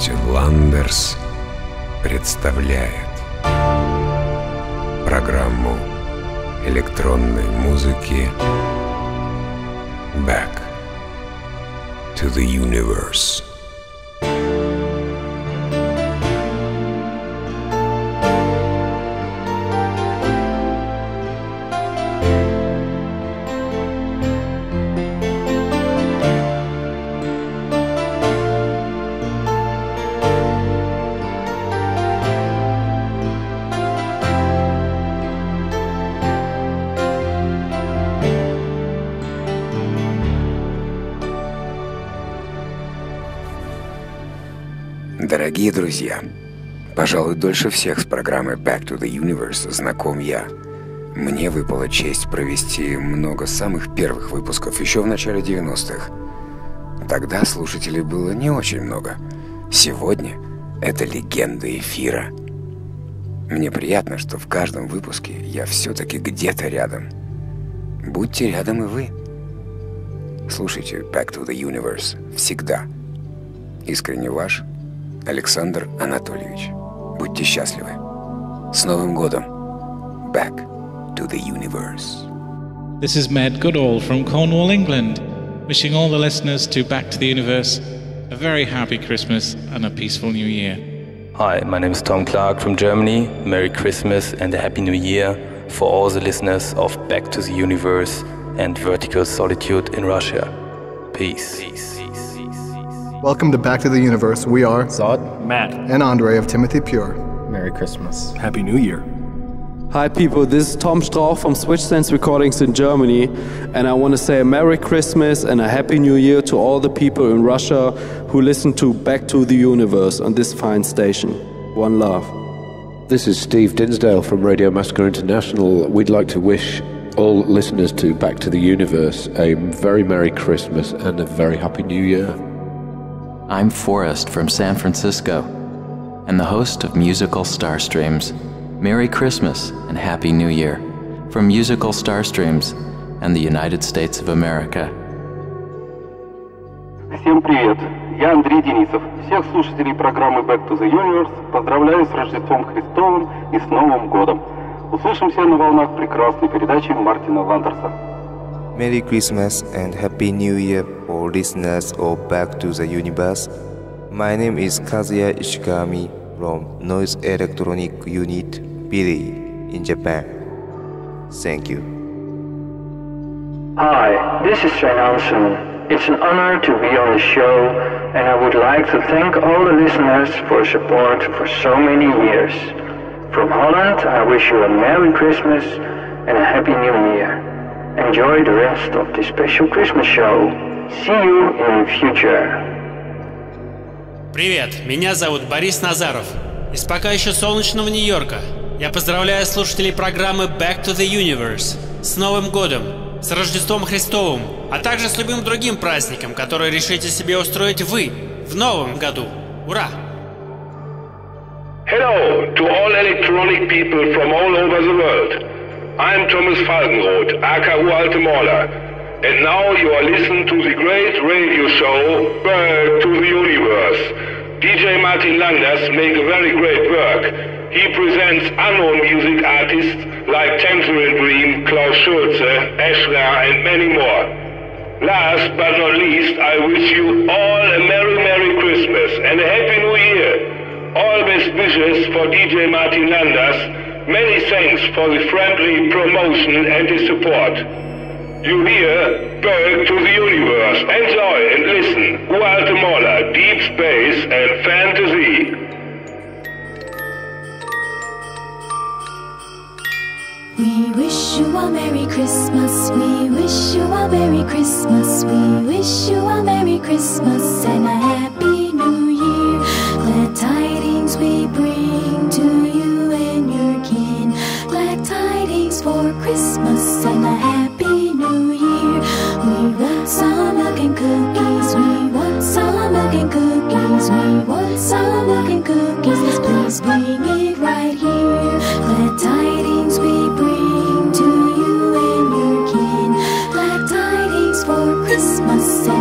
Мартин Ландерс представляет программу электронной музыки Back to the Universe. Дорогие друзья, пожалуй, дольше всех с программой Back to the Universe знаком я. Мне выпала честь провести много самых первых выпусков еще в начале 90-х. Тогда слушателей было не очень много. Сегодня это легенды эфира. Мне приятно, что в каждом выпуске я все-таки где-то рядом. Будьте рядом и вы. Слушайте Back to the Universe всегда. Искренне ваш Александр Анатольевич. Будьте счастливы. С Новым годом. Back to the Universe. This is Matt Goodall from Cornwall, England, wishing all the listeners to Back to the Universe a very happy Christmas and a peaceful New Year. Hi, my name is Tom Clark from Germany. Merry Christmas and a Happy New Year for all the listeners of Back to the Universe and Vertical Solitude in Russia. Peace. Peace. Welcome to Back to the Universe. We are Zod, Matt, and Andre of Timothy Pure. Merry Christmas. Happy New Year. Hi people, this is Tom Strauch from Switch Sense Recordings in Germany, and I want to say a Merry Christmas and a Happy New Year to all the people in Russia who listen to Back to the Universe on this fine station. One love. This is Steve Dinsdale from Radio Massacre International. We'd like to wish all listeners to Back to the Universe a very Merry Christmas and a very Happy New Year. I'm Forrest from San Francisco and the host of Musical Starstreams. Merry Christmas and Happy New Year from Musical Starstreams and the United States of America. Всем привет! Я Андрей Денисов. Всех слушателей программы Back to the Universe поздравляю с Рождеством Христовым и с Новым годом. Услышимся на волнах прекрасной передачи Мартина Ландерса. Merry Christmas and Happy New Year for listeners of Back to the Universe. My name is Kazuya Ishigami from Noise Electronic Unit, Billy, in Japan. Thank you. Hi, this is Shane Hanson. It's an honor to be on the show, and I would like to thank all the listeners for support for so many years. From Holland, I wish you a Merry Christmas and a Happy New Year. Enjoy the rest of this special Christmas show. See you in the future. Привет, меня зовут Борис Назаров. Из пока еще солнечного Нью-Йорка я поздравляю слушателей программы Back to the Universe с Новым годом, с Рождеством Христовым, а также с любым другим праздником, который решите себе устроить вы в новом году. Ура! Hello to all electronic people from all over the world. I'm Thomas Falkenroth, AKU Altemoller, and now you are listening to the great radio show Back to the Universe. DJ Martin Landers makes very great work. He presents unknown music artists like Tangerine Dream, Klaus Schulze, Ashra, and many more. Last but not least, I wish you all a Merry Merry Christmas and a Happy New Year. All best wishes for DJ Martin Landers. Many thanks for the friendly promotion and the support. You hear Back to the Universe. Enjoy and listen. AKU Altemoller, Deep Space and Fantasy. We wish you a Merry Christmas. We wish you a Merry Christmas. We wish you a Merry Christmas and a Happy New Year. Glad tidings we bring to you. For Christmas and a Happy New Year. We want some milk and cookies. We want some milk and cookies. We want some milk and cookies. Please bring it right here. Glad tidings we bring to you and your kin. Glad tidings for Christmas and